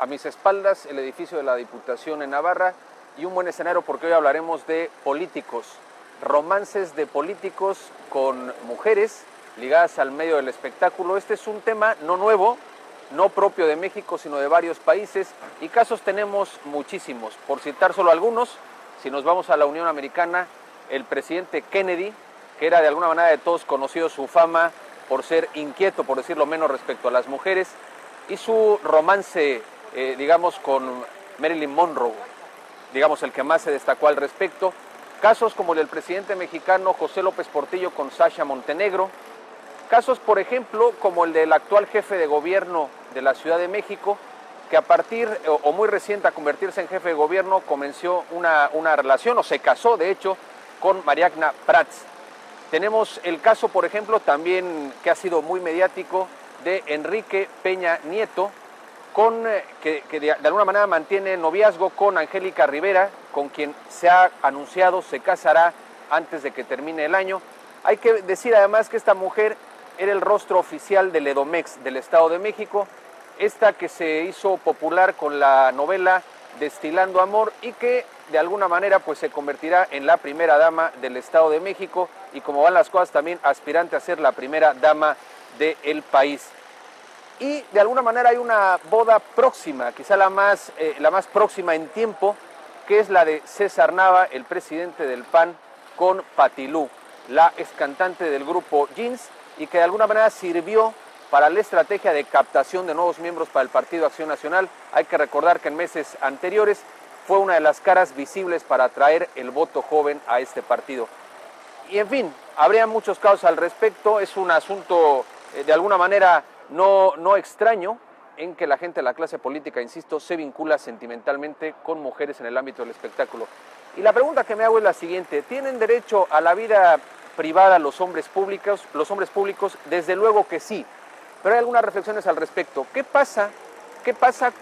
A mis espaldas, el edificio de la Diputación en Navarra y un buen escenario porque hoy hablaremos de políticos, romances de políticos con mujeres ligadas al medio del espectáculo. Este es un tema no nuevo, no propio de México, sino de varios países y casos tenemos muchísimos. Por citar solo algunos, si nos vamos a la Unión Americana, el presidente Kennedy, que era de alguna manera de todos conocido su fama por ser inquieto, por decirlo menos, respecto a las mujeres, y su romance digamos con Marilyn Monroe, digamos el que más se destacó al respecto. Casos como el del presidente mexicano José López Portillo con Sasha Montenegro, casos por ejemplo como el del actual jefe de gobierno de la Ciudad de México, que a partir o muy reciente a convertirse en jefe de gobierno comenzó una relación o se casó de hecho con Mariana Prats. Tenemos el caso por ejemplo también que ha sido muy mediático de Enrique Peña Nieto, que de alguna manera mantiene noviazgo con Angélica Rivera, con quien se ha anunciado se casará antes de que termine el año. Hay que decir además que esta mujer era el rostro oficial del Edomex del Estado de México, esta que se hizo popular con la novela Destilando Amor y que de alguna manera pues se convertirá en la primera dama del Estado de México y, como van las cosas, también aspirante a ser la primera dama del país. Y de alguna manera hay una boda próxima, quizá la más próxima en tiempo, que es la de César Nava, el presidente del PAN, con Patilú, la ex cantante del grupo Jeans, y que de alguna manera sirvió para la estrategia de captación de nuevos miembros para el Partido Acción Nacional. Hay que recordar que en meses anteriores fue una de las caras visibles para atraer el voto joven a este partido. Y en fin, habría muchos casos al respecto. Es un asunto de alguna manera no extraño en que la gente de la clase política, insisto, se vincula sentimentalmente con mujeres en el ámbito del espectáculo. Y la pregunta que me hago es la siguiente: ¿tienen derecho a la vida privada los hombres públicos? Los hombres públicos, desde luego que sí, pero hay algunas reflexiones al respecto. ¿Qué pasa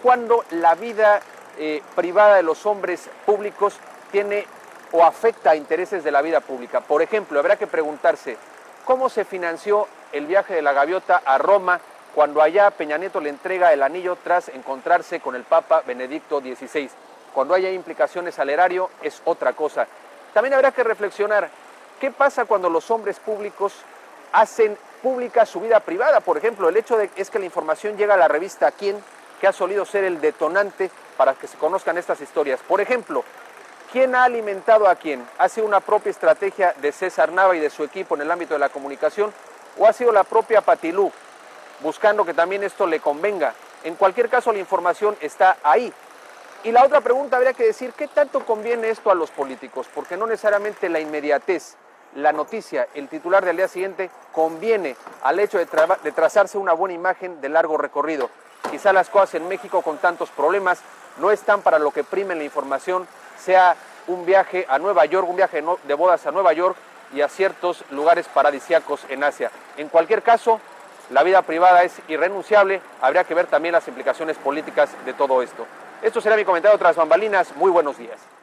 cuando la vida privada de los hombres públicos tiene o afecta a intereses de la vida pública? Por ejemplo, habrá que preguntarse cómo se financió el viaje de la gaviota a Roma cuando allá Peña Nieto le entrega el anillo tras encontrarse con el Papa Benedicto XVI. Cuando haya implicaciones al erario es otra cosa. También habrá que reflexionar qué pasa cuando los hombres públicos hacen pública su vida privada. Por ejemplo, el hecho es que la información llega a la revista ¿Quién?, que ha solido ser el detonante para que se conozcan estas historias. Por ejemplo, ¿quién ha alimentado a quién? ¿Ha sido una propia estrategia de César Nava y de su equipo en el ámbito de la comunicación? ¿O ha sido la propia Patilú, buscando que también esto le convenga? En cualquier caso, la información está ahí. Y la otra pregunta habría que decir, ¿qué tanto conviene esto a los políticos? Porque no necesariamente la inmediatez, la noticia, el titular del día siguiente conviene al hecho de trazarse una buena imagen de largo recorrido. Quizá las cosas en México, con tantos problemas, no están para lo que primen la información, sea un viaje a Nueva York, un viaje de bodas a Nueva York y a ciertos lugares paradisíacos en Asia. En cualquier caso, la vida privada es irrenunciable. Habría que ver también las implicaciones políticas de todo esto. Esto será mi comentario tras bambalinas. Muy buenos días.